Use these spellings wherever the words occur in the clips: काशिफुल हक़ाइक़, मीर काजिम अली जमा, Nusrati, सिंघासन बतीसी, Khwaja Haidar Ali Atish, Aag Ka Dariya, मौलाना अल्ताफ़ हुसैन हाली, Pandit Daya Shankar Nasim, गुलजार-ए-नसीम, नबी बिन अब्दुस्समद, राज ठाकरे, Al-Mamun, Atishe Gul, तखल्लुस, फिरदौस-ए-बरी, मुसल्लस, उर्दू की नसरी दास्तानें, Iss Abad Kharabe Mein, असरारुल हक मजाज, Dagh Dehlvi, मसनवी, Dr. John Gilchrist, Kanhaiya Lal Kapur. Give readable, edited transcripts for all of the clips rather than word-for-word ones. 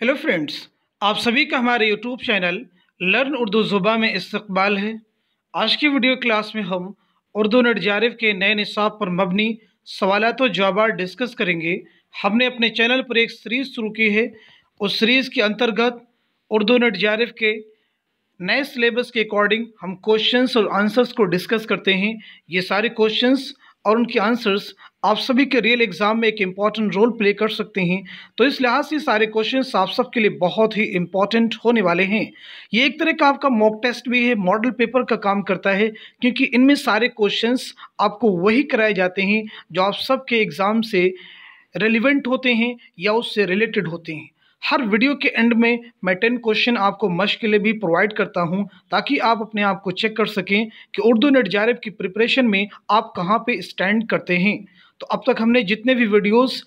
Hello friends, आप सभी का हमारे यूट्यूब चैनल लर्न उर्दू ज़ुबान में इस्तकबाल है। आज की वीडियो क्लास में हम उर्दू नेट ज़ारफ़ के नए निसाब पर मबनी सवालात व जवाबात डिस्कस करेंगे। हमने अपने चैनल पर एक सीरीज़ शुरू की है। उस सीरीज़ के अंतर्गत उर्दू नेट ज़ारफ़ के नए सिलेबस के अकॉर्डिंग हम क्वेश्चंस और आंसर्स को डिस्कस करते हैं। ये सारे क्वेश्चंस और उनके आंसर्स आप सभी के रियल एग्ज़ाम में एक इम्पॉर्टेंट रोल प्ले कर सकते हैं, तो इस लिहाज से सारे क्वेश्चंस आप सबके लिए बहुत ही इम्पॉर्टेंट होने वाले हैं। ये एक तरह का आपका मॉक टेस्ट भी है, मॉडल पेपर का काम करता है, क्योंकि इनमें सारे क्वेश्चंस आपको वही कराए जाते हैं जो आप सबके एग्ज़ाम से रेलिवेंट होते हैं या उससे रिलेटेड होते हैं। हर वीडियो के एंड में मैं 10 क्वेश्चन आपको मश्क के लिए भी प्रोवाइड करता हूं, ताकि आप अपने आप को चेक कर सकें कि उर्दू नेट ज़ारफ़ की प्रिपरेशन में आप कहां पे स्टैंड करते हैं। तो अब तक हमने जितने भी वीडियोस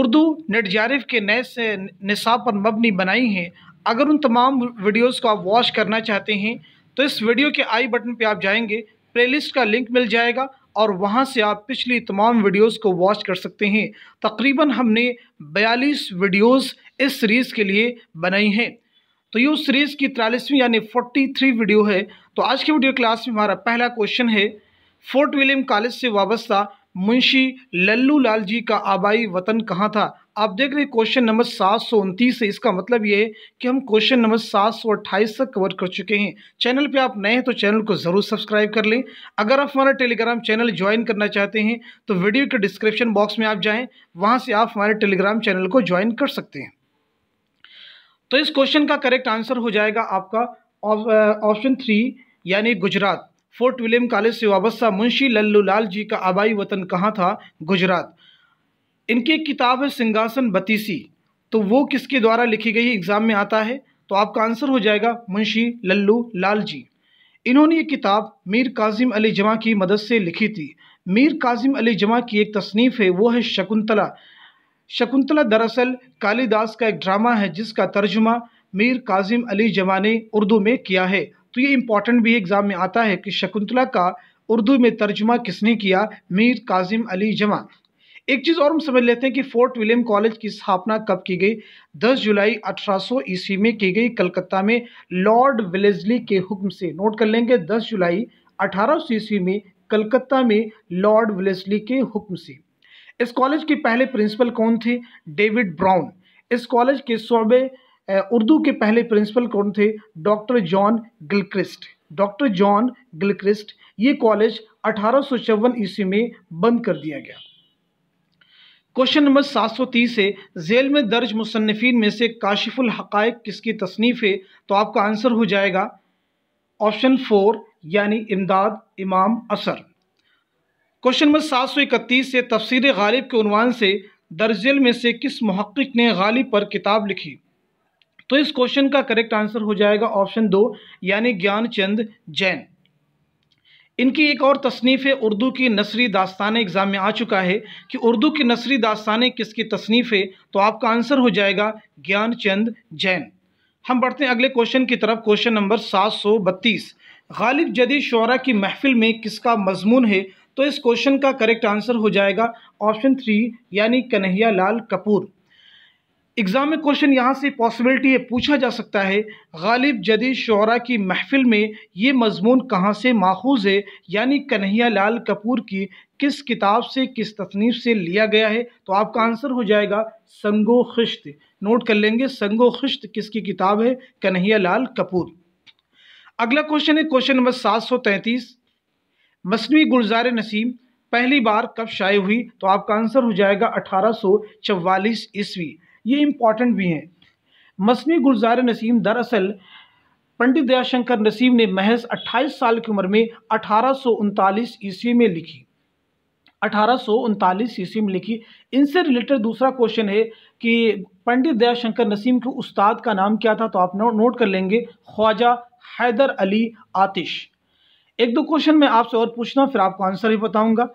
उर्दू नेट ज़ारफ़ के नए से निसाब पर मबनी बनाई हैं, अगर उन तमाम वीडियोज़ को आप वॉच करना चाहते हैं तो इस वीडियो के आई बटन पर आप जाएँगे, प्लेलिस्ट का लिंक मिल जाएगा और वहां से आप पिछली तमाम वीडियोस को वॉच कर सकते हैं। तकरीबन हमने 42 वीडियोस इस सीरीज़ के लिए बनाई हैं, तो ये उस सीरीज़ की 43वीं यानी 43 वीडियो है। तो आज की वीडियो क्लास में हमारा पहला क्वेश्चन है, फोर्ट विलियम कॉलेज से वाबस्ता मुंशी लल्लू लाल जी का आबाई वतन कहाँ था। आप देख रहे हैं क्वेश्चन नंबर 729 है। इसका मतलब ये है कि हम क्वेश्चन नंबर 728 तक कवर कर चुके हैं। चैनल पे आप नए हैं तो चैनल को ज़रूर सब्सक्राइब कर लें। अगर आप हमारा टेलीग्राम चैनल ज्वाइन करना चाहते हैं तो वीडियो के डिस्क्रिप्शन बॉक्स में आप जाएं, वहां से आप हमारे टेलीग्राम चैनल को ज्वाइन कर सकते हैं। तो इस क्वेश्चन का करेक्ट आंसर हो जाएगा आपका ऑप्शन 3 यानी गुजरात। फोर्ट विलियम कॉलेज से वाबस्ता मुंशी लल्लू लाल जी का आबाई वतन कहाँ था, गुजरात। इनकी एक किताब है सिंघासन बतीसी, तो वो किसके द्वारा लिखी गई एग्ज़ाम में आता है, तो आपका आंसर हो जाएगा मुंशी लल्लू लाल जी। इन्होंने ये किताब मीर काजिम अली जमा की मदद से लिखी थी। मीर काजिम अली जमा की एक तसनीफ़ है, वो है शकुंतला। शकुंतला दरअसल कालिदास का एक ड्रामा है जिसका तर्जुमा मीर काजिम अली जमा ने उर्दू में किया है। तो ये इम्पॉर्टेंट भी एग्ज़ाम में आता है कि शकुंतला का उर्दू में तर्जुमा किसने किया, मीर काजिम अली जमा। एक चीज़ और हम समझ लेते हैं कि फोर्ट विलियम कॉलेज की स्थापना कब की गई, 10 जुलाई 1800 ईस्वी में की गई, कलकत्ता में लॉर्ड वेलेस्ली के हुक्म से। नोट कर लेंगे, 10 जुलाई 1800 ईस्वी में कलकत्ता में लॉर्ड वेलेस्ली के हुक्म से। इस कॉलेज के पहले प्रिंसिपल कौन थे, डेविड ब्राउन। इस कॉलेज के शोबे उर्दू के पहले प्रिंसिपल कौन थे, doctor John Gilchrist. Doctor John Gilchrist. ये कॉलेज 1854 ईस्वी में बंद कर दिया गया। क्वेश्चन नंबर 730 है, जेल में दर्ज मुसन्निफीन में से काशिफुल हक़ाइक़ किसकी तसनीफ़ है, तो आपका आंसर हो जाएगा ऑप्शन 4 यानी इमदाद इमाम असर। क्वेश्चन नंबर 731 है, तफसीर गालिब के उनवान से दर्जेल में से किस मुहक़्क़िक़ ने गालिब पर किताब लिखी, तो इस क्वेश्चन का करेक्ट आंसर हो जाएगा ऑप्शन 2 यानी ज्ञान चंद जैन। इनकी एक और तसनीफ़ है, उर्दू की नसरी दास्तानें, एग्ज़ाम में आ चुका है कि उर्दू की नसरी दास्तानें किसकी तसनीफ़ है, तो आपका आंसर हो जाएगा ज्ञान चंद जैन। हम बढ़ते हैं अगले क्वेश्चन की तरफ, क्वेश्चन नंबर 732, गालिब जदी शोरा की महफिल में किसका मजमून है, तो इस क्वेश्चन का करेक्ट आंसर हो जाएगा ऑप्शन 3 यानी कन्हैया लाल कपूर। एग्ज़ाम में क्वेश्चन यहाँ से पॉसिबिलिटी है, पूछा जा सकता है गालिब जदी शोरा की महफिल में ये मजमून कहाँ से माखूज़ है, यानी कन्हैया लाल कपूर की किस किताब से, किस तसनीफ़ से लिया गया है, तो आपका आंसर हो जाएगा संग-ओ-खिश्त। नोट कर लेंगे, संग-ओ-खिश्त किसकी किताब है, कन्हैया लाल कपूर। अगला क्वेश्चन है क्वेश्चन नंबर 733, मसनवी गुलजार-ए-नसीम पहली बार कब शाये हुई, तो आपका आंसर हो जाएगा 1844 ईस्वी। ये इम्पॉर्टेंट भी हैं। मसनवी गुलजार-ए-नसीम दरअसल पंडित दया शंकर नसीम ने महज 28 साल की उम्र में 1839 ईस्वी में लिखी, 1839 ईस्वी में लिखी। इनसे रिलेटेड दूसरा क्वेश्चन है कि पंडित दया शंकर नसीम के उस्ताद का नाम क्या था, तो आप नोट कर लेंगे ख्वाजा हैदर अली आतिश। एक दो क्वेश्चन मैं आपसे और पूछना, फिर आपको आंसर ही बताऊँगा।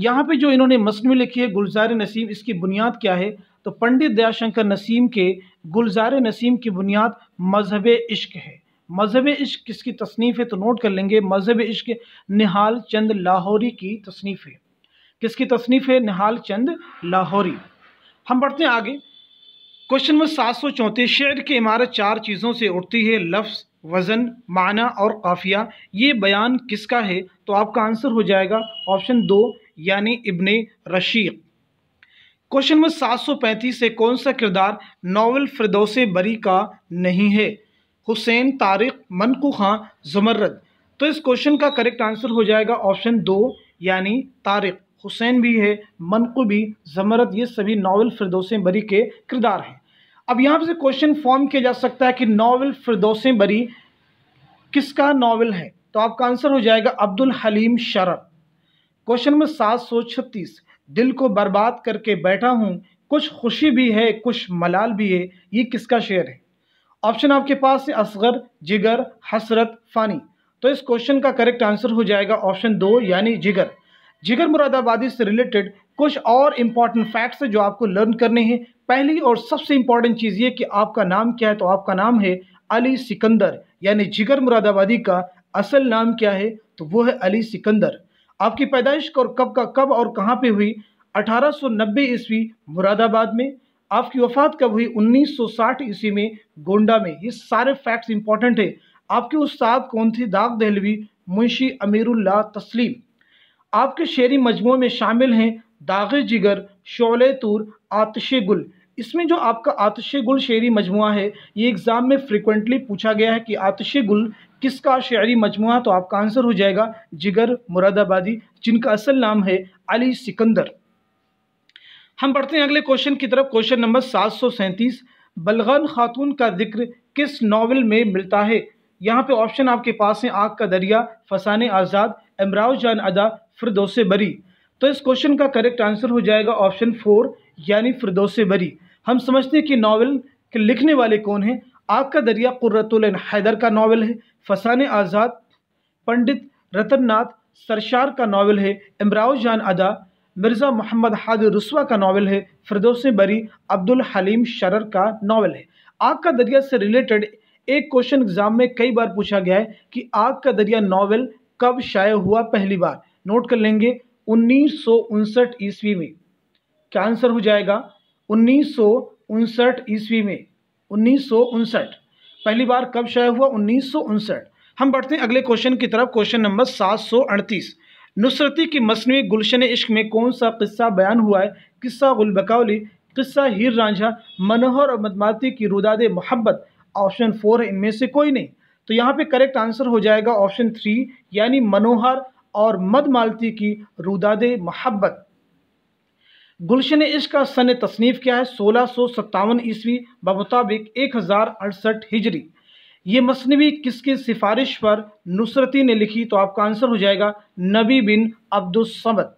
यहाँ पे जो इन्होंने मसनवी लिखी है गुलजार-ए-नसीम, इसकी बुनियाद क्या है, तो पंडित दयाशंकर नसीम के गुलजार-ए-नसीम की बुनियाद मज़हब-ए-इश्क है। मज़हब-ए-इश्क किसकी तसनीफ़ है, तो नोट कर लेंगे मज़हब-ए-इश्क निहाल चंद लाहौरी की तसनीफ़ है। किसकी तसनीफ़ है, निहाल चंद लाहौरी। हम बढ़ते हैं आगे, क्वेश्चन नंबर 734, शेर की इमारत चार चीज़ों से उठती है, लफ्ज़, वज़न, माना और काफिया, ये बयान किसका है? तो आपका आंसर हो जाएगा ऑप्शन 2 यानी इब्ने रशीक। क्वेश्चन नंबर 735 है, कौन सा किरदार नावल फिरदौस-ए-बरी का नहीं है? हुसैन, तारिक, मनकू खां, जुमर्रद। तो इस क्वेश्चन का करेक्ट आंसर हो जाएगा ऑप्शन 2 यानी तारिक। हुसैन भी है, मनकू भी, जमरत, ये सभी नावल फिरदौस-ए-बरी के किरदार हैं। अब यहाँ से क्वेश्चन फॉर्म किया जा सकता है कि नावल फिरदौस-ए-बरी किसका नावल है? तो आपका आंसर हो जाएगा अब्दुल हलीम शरर। क्वेश्चन नंबर 736, दिल को बर्बाद करके बैठा हूँ, कुछ खुशी भी है कुछ मलाल भी है, ये किसका शेर है? ऑप्शन आपके पास है असगर, जिगर, हसरत, फ़ानी। तो इस क्वेश्चन का करेक्ट आंसर हो जाएगा ऑप्शन 2 यानी जिगर। जिगर मुरादाबादी से रिलेटेड कुछ और इम्पॉर्टेंट फैक्ट्स है जो आपको लर्न करने हैं। पहली और सबसे इम्पॉर्टेंट चीज़ ये कि आपका नाम क्या है, तो आपका नाम है अली सिकंदर, यानी जिगर मुरादाबादी का असल नाम क्या है, तो वो है अली सिकंदर। आपकी पैदाइश और कब और कहाँ पे हुई? 1890 ईस्वी मुरादाबाद में। आपकी वफ़ात कब हुई? 1960 ईस्वी में गोंडा में। ये सारे फैक्ट्स इंपॉर्टेंट है। आपके उस्ताद कौन थे? दाग दहलवी, मुंशी अमीरुल्लाह तस्लीम। आपके शेरी मजमू में शामिल हैं दागे जिगर, शोले तूर, आतिशे गुल। इसमें जो आपका आतिशे गुल शेरी मजमू है, ये एग्ज़ाम में फ्रिक्वेंटली पूछा गया है कि आतिशे गुल किसका शेरी मजमू है? तो आपका आंसर हो जाएगा जिगर मुरादाबादी, जिनका असल नाम है अली सिकंदर। हम बढ़ते हैं अगले क्वेश्चन की तरफ। क्वेश्चन नंबर 737, बलगन खातून का जिक्र किस नावल में मिलता है? यहाँ पे ऑप्शन आपके पास हैं आग का दरिया, फसाने आज़ाद, इमराव जान अदा, फिरदौस-ए-बरी। तो इस क्वेश्चन का करेक्ट आंसर हो जाएगा ऑप्शन 4 यानी फिरदौस-ए-बरी। हम समझते हैं कि नावल के लिखने वाले कौन हैं। आग का दरिया क़ुर्रतुल ऐन हैदर का नावल है, फसाने आज़ाद पंडित रतननाथ सरशार का नावल है, इमराव जान अदा मिर्ज़ा मोहम्मद हादिर रुस्वा का नावल है, फिरदौस-ए-बरी अब्दुल हलीम शरर का नावल है। आग का दरिया से रिलेटेड एक क्वेश्चन एग्ज़ाम में कई बार पूछा गया है कि आग का दरिया नावल कब शाये हुआ पहली बार। नोट कर लेंगे 1959 ईस्वी में। क्या आंसर हो जाएगा? 1959 ईस्वी में, 1959 पहली बार कब शाये हुआ? 1959। हम बढ़ते हैं अगले क्वेश्चन की तरफ। क्वेश्चन नंबर 738, नुसरती की मसनवी गुलशन-ए-इश्क में कौन सा किस्सा बयान हुआ है? किस्सा गुलबकौली, किस्सा हीर रांझा, मनोहर और मदमालती की रुदादे मोहब्बत। ऑप्शन 4 है इनमें से कोई नहीं। तो यहाँ पे करेक्ट आंसर हो जाएगा ऑप्शन 3 यानी मनोहर और मदमालती की रुदादे मोहब्बत। गुलशन-ए-इश्क का सन तसनीफ़ क्या है? 1657 ईस्वी बमुताबिक 1068 हिजरी। ये मसनवी किसकी सिफारिश पर नुसरती ने लिखी? तो आपका आंसर हो जाएगा नबी बिन अब्दुस्समद।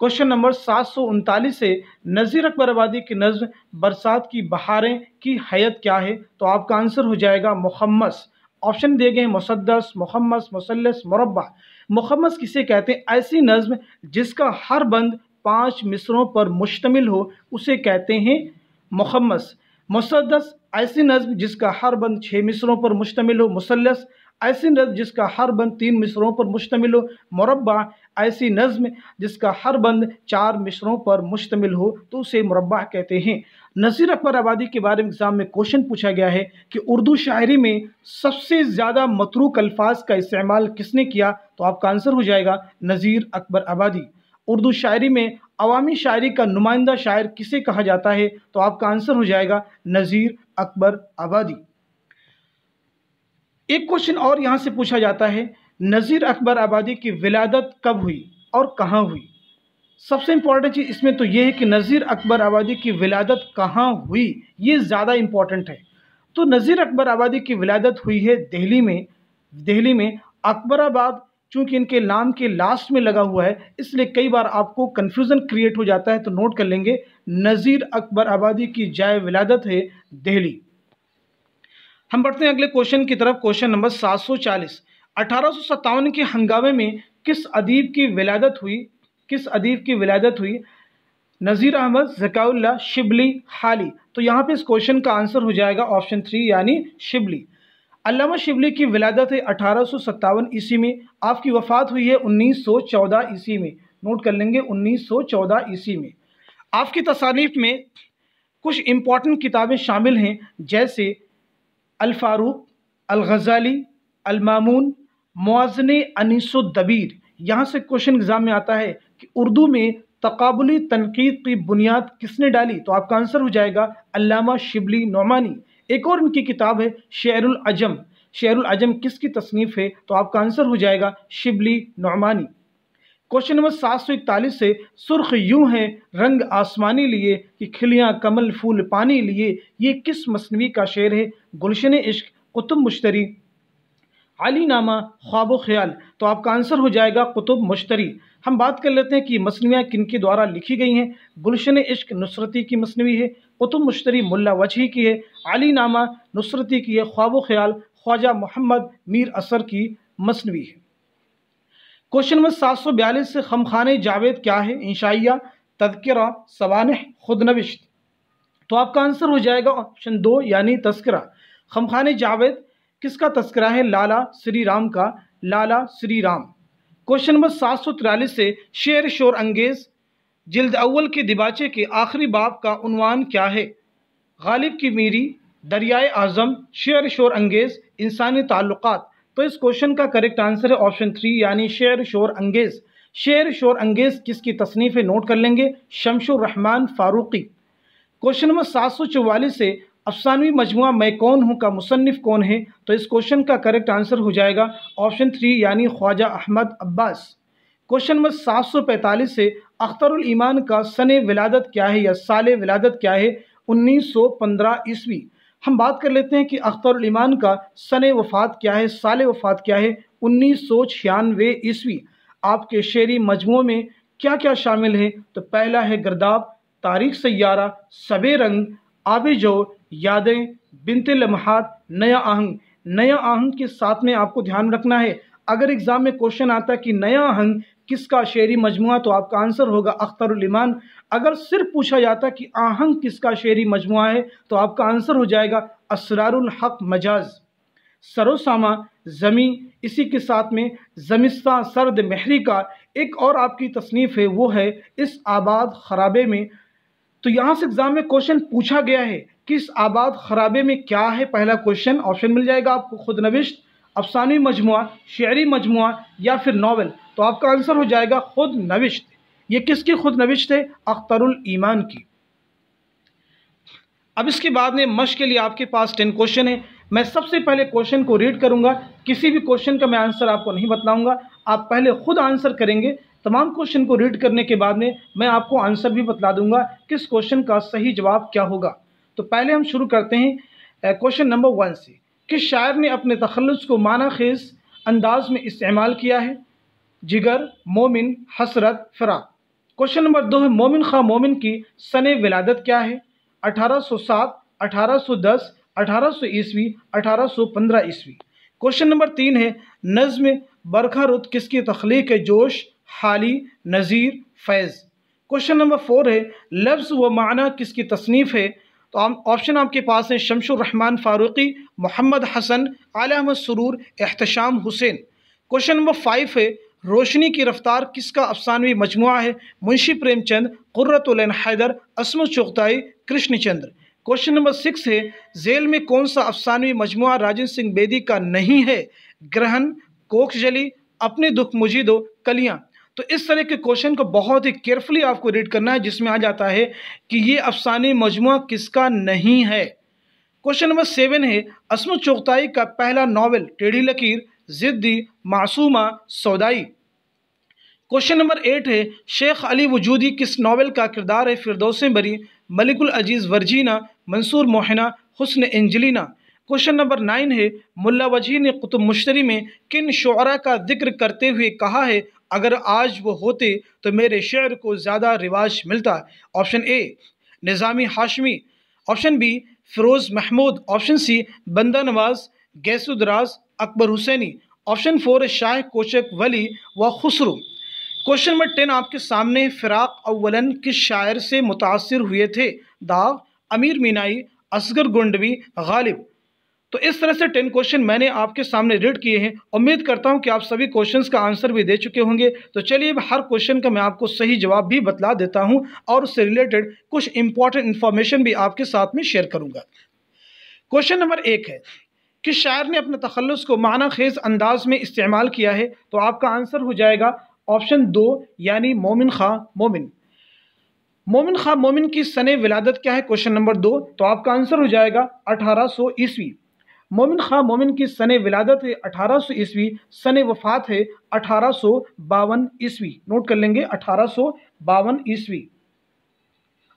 क्वेश्चन नंबर 739 से नज़ीर अकबराबादी की नज़्म बरसात की बहारें की हैत क्या है? तो आपका आंसर हो जाएगा मुखम्मस। ऑप्शन दिए गए हैं मुसद्दस, मुखम्मस, मुसल्लस, मुरब्बा। मुखम्मस किसे कहते हैं? ऐसी नज़्म जिसका हर बंद 5 मिसरों पर मुश्तमिल हो, उसे कहते हैं मुखम्मस। मुसद्दस ऐसी नज़्म जिसका हर बंद 6 मिसरों पर मुश्तमिल हो। मुसल्लस ऐसी नज़्म जिसका हर बंद 3 मिसरों पर मुश्तमिल हो। मुरब्बा ऐसी नज़्म जिसका हर बंद 4 मिसरों पर मुश्तमिल हो, तो उसे मुरब्बा कहते हैं। नज़ीर अकबराबादी के बारे में एग्ज़ाम में क्वेश्चन पूछा गया है कि उर्दू शायरी में सबसे ज़्यादा मतरूक अल्फाज का इस्तेमाल किसने किया? तो आपका आंसर हो जाएगा नज़ीर अकबराबादी। उर्दू शायरी में अवामी शायरी का नुमाइंदा शायर किसे कहा जाता है? तो आपका आंसर हो जाएगा नज़ीर अकबराबादी। एक क्वेश्चन और यहाँ से पूछा जाता है, नज़ीर अकबराबादी की विलादत कब हुई और कहाँ हुई? सबसे इम्पॉर्टेंट चीज़ इसमें तो ये है कि नज़ीर अकबराबादी की विलादत कहाँ हुई, ये ज़्यादा इम्पॉर्टेंट है। तो नज़ीर अकबराबादी की विलादत हुई है दिल्ली में। दिल्ली में अकबराबाद चूँकि इनके नाम के लास्ट में लगा हुआ है, इसलिए कई बार आपको कन्फ्यूज़न क्रिएट हो जाता है। तो नोट कर लेंगे, नज़ीर अकबराबादी की जाए विलादत है दिल्ली। हम बढ़ते हैं अगले क्वेश्चन की तरफ। क्वेश्चन नंबर 740, 1857 के हंगामे में किस अदीब की विलादत हुई? नज़ीर अहमद, ज़काउल्ला, शिबली, हाली। तो यहाँ पे इस क्वेश्चन का आंसर हो जाएगा ऑप्शन 3 यानी शिबली। अल्लामा शिबली की विलादत है 1857 ईस्वी में। आपकी वफ़ात हुई है 1914 ईस्वी में। नोट कर लेंगे 1914 ईस्वी में। आपकी तसानीफ़ में कुछ इम्पॉर्टेंट किताबें शामिल हैं जैसे अल-फ़ारूक़, अल-ग़ज़ाली, अल-मामून, मुआज़ने-अनीसुद्दबीर। यहाँ से क्वेश्चन एग्ज़ाम में आता है कि उर्दू में तक़ाबुली तनक़ीद की बुनियाद किसने डाली, तो आपका आंसर हो जाएगा अल्लामा शिबली नौमानी। एक और इनकी किताब है शेरुल अजम। शेरुल अजम किसकी तसनीफ़ है, तो आपका आंसर हो जाएगा शिबली नौमानी। क्वेश्चन नंबर 741 से, सुर्ख यूं है रंग आसमानी लिए कि खिलियाँ कमल फूल पानी लिए, ये किस मसनवी का शेर है? गुलशन इश्क, कुतुब मुश्तरी, अली नामा, ख्वाब ख्याल। तो आपका आंसर हो जाएगा कुतुब मुश्तरी। हम बात कर लेते हैं कि मसनवियाँ किन के द्वारा लिखी गई हैं। गुलशन इश्क नुसरती की मसनवी है, कुतुब मुश्तरी मुल्ला वजही की है, अली नामा नुसरती की है, ख्वाब ख्याल ख्वाजा मोहम्मद मीर असर की मसनवी है। क्वेश्चन नंबर 742 से, खमखाने जावेद क्या है? इंशाइया, तज़किरा, सवानह, खुदनविश्त। तो आपका आंसर हो जाएगा ऑप्शन 2 यानी तज़किरा। खमखाने जावेद किसका तज़किरा है? लाला श्री राम का, लाला श्री राम। क्वेश्चन नंबर 743 से, शेर शोर अंगेज़ जिल्द अव्वल के दिबाचे के आखिरी बाब का उन्वान क्या है? गालिब की मीरी, दरियाए आज़म, शेर शोर अंगेज़, इंसानी ताल्लुक़ात। तो इस क्वेश्चन का करेक्ट आंसर है ऑप्शन 3 यानी शेर शोर अंगेज़। शेर शोर अंगेज़ किसकी तसनीफ़ है, नोट कर लेंगे, शमसुर रहमान फारूक़ी। क्वेश्चन नंबर 744 से, अफसानवी मजमुआ मैं कौन हूँ का मुसन्निफ़ कौन है? तो इस क्वेश्चन का करेक्ट आंसर हो जाएगा ऑप्शन 3 यानी ख्वाजा अहमद अब्बास। क्वेश्चन नंबर 745 से, अख्तर-उल-ईमान का सने विलादत क्या है या साले विलादत क्या है? 1915 ईस्वी। हम बात कर लेते हैं कि अख्तर-उल-ईमान का सने वफ़ात क्या है, साले वफ़ात क्या है? 1996 ईस्वी। आपके शेरी मजमू में क्या क्या शामिल है, तो पहला है गर्दाब, तारीख सैयारा, सबे रंग, आबे जो, यादें, बिनते लम्हात, नया आहंग। नया आहंग के साथ में आपको ध्यान रखना है, अगर एग्ज़ाम में क्वेश्चन आता कि नया आहंग किसका शेरी मजमुआ, तो आपका आंसर होगा अख्तर-उल-ईमान। अगर सिर्फ पूछा जाता कि आहंग किसका शेरी मजमुआ है, तो आपका आंसर हो जाएगा असरारुल हक मजाज। सरोसामा ज़मी, इसी के साथ में ज़मिस्तां सर्द महरी का एक और आपकी तसनीफ़ है, वो है इस आबाद खराबे में। तो यहाँ से एग्ज़ाम में क्वेश्चन पूछा गया है कि इस आबाद खराबे में क्या है, पहला क्वेश्चन ऑप्शन मिल जाएगा आपको, खुदनविश्त, अफसानवी मजमुआ, शेरी मजमुआ या फिर नावल। तो आपका आंसर हो जाएगा खुद नविश्त। ये किसकी खुद नविश्त है? अख्तर-उल-ईमान की। अब इसके बाद में मश्क के लिए आपके पास 10 क्वेश्चन हैं। मैं सबसे पहले क्वेश्चन को रीड करूंगा, किसी भी क्वेश्चन का मैं आंसर आपको नहीं बतलाऊंगा, आप पहले खुद आंसर करेंगे। तमाम क्वेश्चन को रीड करने के बाद में मैं आपको आंसर भी बतला दूंगा किस क्वेश्चन का सही जवाब क्या होगा। तो पहले हम शुरू करते हैं क्वेश्चन नंबर 1 से। किस शायर ने अपने तखल्लुस को माना खेज अंदाज में इस्तेमाल किया है? जिगर, मोमिन, हसरत, फ़राक़। क्वेश्चन नंबर 2 है, मोमिन खां मोमिन की सने विलादत क्या है? 1807, 1810, 1800 ईस्वी, 1815 ईस्वी। क्वेश्चन नंबर 3 है, नज़्म बरखा रुत किसकी तख्लीक़ जोश? हाली, नज़ीर, फैज़। क्वेश्चन नंबर 4 है, लफ्ज़ व माना किसकी तसनीफ़ है? तो ऑप्शन आपके पास है शमसुर रहमान फारूक़ी, मोहम्मद हसन, आला अहमद सुरूर, एहतशाम हुसैन। क्वेश्चन नंबर 5 है, रोशनी की रफ्तार किसका अफसानवी मजमुआ है? मुंशी प्रेमचंद, क़ुर्रतुल ऐन हैदर, असमत चुगताई, कृष्णचंद्र। क्वेश्चन नंबर 6 है, जेल में कौन सा अफसानवी मजमुआ राजेंद्र सिंह बेदी का नहीं है? ग्रहण, कोखजली, अपने दुख मुझे दो, कलियाँ। तो इस तरह के क्वेश्चन को बहुत ही केयरफुली आपको रीड करना है, जिसमें आ जाता है कि ये अफसानवी मजमुआ किसका नहीं है। क्वेश्चन नंबर 7 है, असमत चुगताई का पहला novel? Tedhi Lakeer, Ziddi, Masuma, Saudai. Question number 8 है, शेख अली वजूदी किस नावल का किरदार है? फिरदौस-ए-बरी, मलिकुल अजीज़ वर्जीना, मंसूर मोहना, हुस्न एंजलिना। क्वेश्चन नंबर 9 है, मुल्ला वजही ने कुतुब मुश्तरी में किन शुअरा का जिक्र करते हुए कहा है? अगर आज वो होते तो मेरे शेर को ज़्यादा रिवाज मिलता। Option A Nizami Hashmi, option B Firoz Mahmood, option C Banda Nawaz, Gesudaraz, Akbar Husaini, option 4 Shah Kochak Wali व खुसरू। क्वेश्चन नंबर 10 आपके सामने, फ़िराक़ अव्वलन किस शायर से मुतासर हुए थे? दाग, अमीर मीनाई, असगर गुंडवी, गालिब। तो इस तरह से 10 क्वेश्चन मैंने आपके सामने रीड किए हैं। उम्मीद करता हूं कि आप सभी क्वेश्चंस का आंसर भी दे चुके होंगे। तो चलिए हर क्वेश्चन का मैं आपको सही जवाब भी बतला देता हूं और उससे रिलेटेड कुछ इंपॉर्टेंट इन्फॉर्मेशन भी आपके साथ में शेयर करूंगा। क्वेश्चन नंबर 1 है कि शायर ने अपने तखल्लुस को माना खेज अंदाज में इस्तेमाल किया है, तो आपका आंसर हो जाएगा ऑप्शन 2 यानी मोमिन खां मोमिन। मोमिन खां मोमिन की सने विलादत क्या है, क्वेश्चन नंबर 2, तो आपका आंसर हो जाएगा 1800 ईस्वी। मोमिन खां मोमिन की सने विलादत है 1800 ईस्वी, सने वफात है 1852 ईस्वी। नोट कर लेंगे 1852 ईस्वी,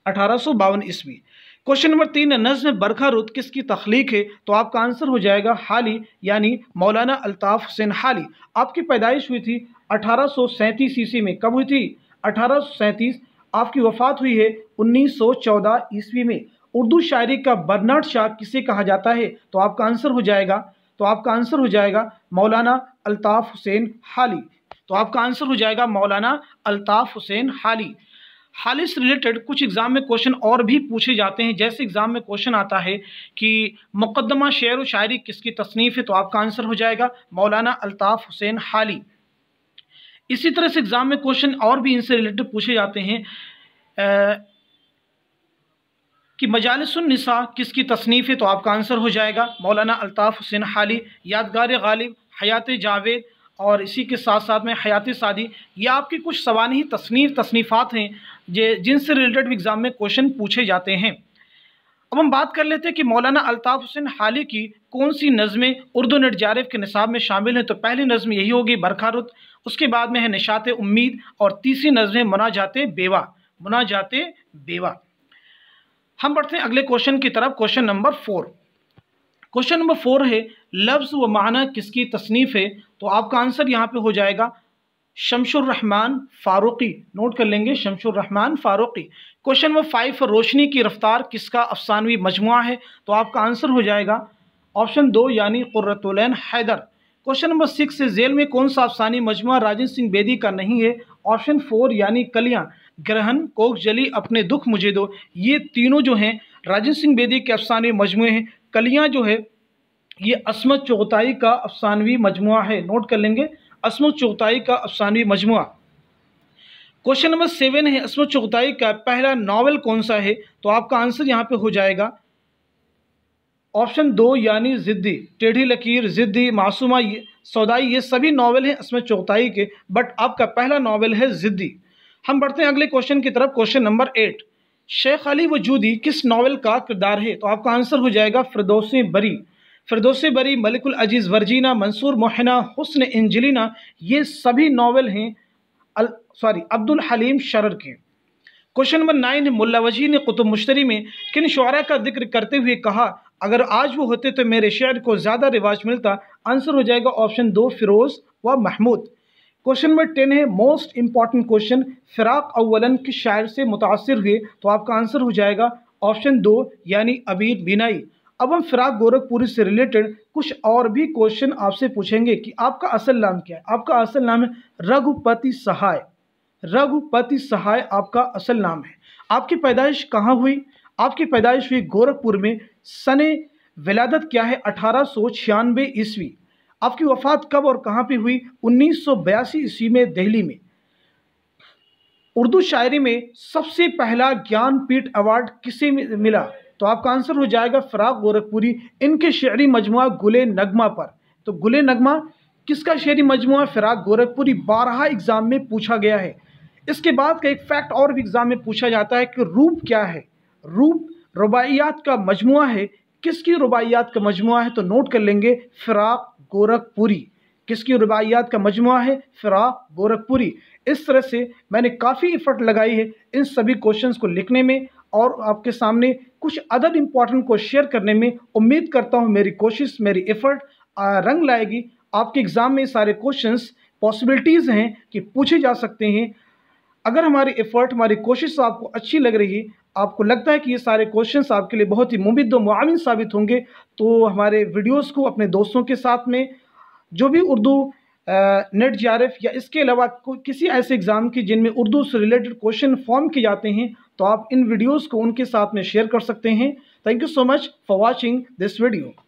1852 ईस्वी। क्वेश्चन नंबर 3 है नज़्म बरखा रुत किसकी तख्लीक है, तो आपका आंसर हो जाएगा हाली यानी मौलाना अल्ताफ़ हुसैन हाली। आपकी पैदाइश हुई थी 1837 ईस्वी में। कब हुई थी? 1837। आपकी वफ़ात हुई है 1914 ईस्वी में। उर्दू शायरी का बर्नार्ड शाह किसे कहा जाता है, तो आपका आंसर हो जाएगा मौलाना अल्ताफ़ हुसैन हाली। तो आपका आंसर हो जाएगा मौलाना अल्ताफ़ हुसैन हाली। हाल से रिलेटेड कुछ एग्ज़ाम में क्वेश्चन और भी पूछे जाते हैं। जैसे एग्ज़ाम में क्वेश्चन आता है कि मुक़द्दमा शेर व शायरी किसकी तसनीफ़ है, तो आपका आंसर हो जाएगा मौलाना अल्ताफ़ हुसैन हाली। इसी तरह से एग्ज़ाम में क्वेश्चन और भी इनसे रिलेटेड पूछे जाते हैं कि मजालिसुन्निसा किसकी तसनीफ़ है, तो आपका आंसर हो जाएगा मौलाना अल्ताफ़ हुसैन हाली। यादगार गालिब, हयात जावेद और इसी के साथ साथ में हयात सादी, ये आपकी कुछ सवानी तसनीफ़ात हैं जिनसे रिलेटेड एग्ज़ाम में क्वेश्चन पूछे जाते हैं। अब हम बात कर लेते हैं कि मौलाना अल्ताफ़ हुसैन हाली की कौन सी नज़में उर्दू नेट ज़ारफ़ के निसाब में शामिल हैं, तो पहली नज़म यही होगी बरखा रुत, उसके बाद में है निशात उम्मीद और तीसरी नज़म है मुनाजाते बेवा, मुनाजाते बेवा। हम बढ़ते हैं अगले क्वेश्चन की तरफ, क्वेश्चन नंबर 4। क्वेश्चन नंबर 4 है लफ्ज़ व माना किसकी तसनीफ़ है, तो आपका आंसर यहाँ पे हो जाएगा शमसुर रहमान फारूकी। नोट कर लेंगे शमसुर रहमान फारूकी। क्वेश्चन नंबर 5 रोशनी की रफ्तार किसका अफसानवी मजमुआ है, तो आपका आंसर हो जाएगा ऑप्शन 2 यानी क़ुर्रतुलैन हैदर। क्वेश्चन नंबर 6 है जेल में कौन सा अफसानी मजमुआ राजेंद्र सिंह बेदी का नहीं है, ऑप्शन 4 यानी कलियाँ, ग्रहण, कोकजली, अपने दुख मुझे दो। ये तीनों जो हैं राजेंद्र सिंह बेदी के अफसानी मजमुए हैं। कलियाँ जो है ये असमत चौगताई का अफसानवी मजमुआ है। नोट कर लेंगे असमत चौगताई का अफसानवी मजमुआ। क्वेश्चन नंबर 7 है असमत चौगताई का पहला नावल कौन सा है, तो आपका आंसर यहाँ पे हो जाएगा ऑप्शन 2 यानी ज़िद्दी। टेढ़ी लकीर, ज़िद्दी, मासूमा, सौदाई, ये सभी नावल हैं असमत चौगताई के, बट आपका पहला नावल है ज़िद्दी। हम बढ़ते हैं अगले क्वेश्चन की तरफ, क्वेश्चन नंबर 8। शेख अली वजूदी किस नावल का किरदार है, तो आपका आंसर हो जाएगा फिरदौस-ए-बरी। फिरदौस-ए-बरी, मलिकुल अजीज़, वर्जीना, मंसूर मोहना, हुस्न इंजलिना, ये सभी नावल हैं अब्दुल हलीम शरर के। क्वेश्चन नंबर 9 मुल्ला वजी ने कुतुब मुश्तरी में किन शुअरा का जिक्र करते हुए कहा अगर आज वो होते तो मेरे शेर को ज़्यादा रिवाज मिलता, आंसर हो जाएगा ऑप्शन 2 फ़िरोज़ व महमूद। क्वेश्चन नंबर 10 है मोस्ट इंपॉर्टेंट क्वेश्चन फ़िराक़ अव्वलन किस शायर से मुतासर हुए, तो आपका आंसर हो जाएगा ऑप्शन 2 यानी अबीद बिनाई। अब हम फ़िराक़ गोरखपुरी से रिलेटेड कुछ और भी क्वेश्चन आपसे पूछेंगे कि आपका असल नाम क्या है। आपका असल नाम है रघुपति सहाय, रघुपति सहाय आपका असल नाम है। आपकी पैदाइश कहाँ हुई? आपकी पैदाइश हुई गोरखपुर में। सने विलादत क्या है? 1896 ईस्वी। आपकी वफ़ात कब और कहाँ पे हुई? 1982 ईस्वी में दिल्ली में। उर्दू शायरी में सबसे पहला ज्ञानपीठ अवार्ड किसे मिला, तो आपका आंसर हो जाएगा फ़िराक़ गोरखपुरी। इनके शेरी मजमुआ गुले नगमा पर, तो गुले नगमा किसका शेरी मजमुआ? फ़िराक़ गोरखपुरी। 12 एग्ज़ाम में पूछा गया है। इसके बाद का एक फैक्ट और भी एग्ज़ाम में पूछा जाता है कि रूप क्या है। रूप रुबाइयात का मजमुआ है। किसकी रुबाइयात का मजमुआ है, तो नोट कर लेंगे फ़िराक़ गोरखपुरी। किसकी रुबाइयात का मजमुआ है? फ़िराक़ गोरखपुरी। इस तरह से मैंने काफ़ी इफ़र्ट लगाई है इन सभी क्वेश्चंस को लिखने में और आपके सामने कुछ अदर इम्पॉर्टेंट को शेयर करने में। उम्मीद करता हूँ मेरी कोशिश, मेरी इफ़र्ट रंग लाएगी। आपके एग्ज़ाम में सारे क्वेश्चंस पॉसिबिलिटीज़ हैं कि पूछे जा सकते हैं। अगर हमारी एफ़र्ट, हमारी कोशिश आपको अच्छी लग रही है, आपको लगता है कि ये सारे क्वेश्चंस आपके लिए बहुत ही मुफीद और मुआविन साबित होंगे, तो हमारे वीडियोस को अपने दोस्तों के साथ में जो भी उर्दू नेट ज़ारफ़ या इसके अलावा किसी ऐसे एग्ज़ाम की जिनमें उर्दू से रिलेटेड क्वेश्चन फॉर्म किए जाते हैं, तो आप इन वीडियोस को उनके साथ में शेयर कर सकते हैं। Thank you so much for watching this video.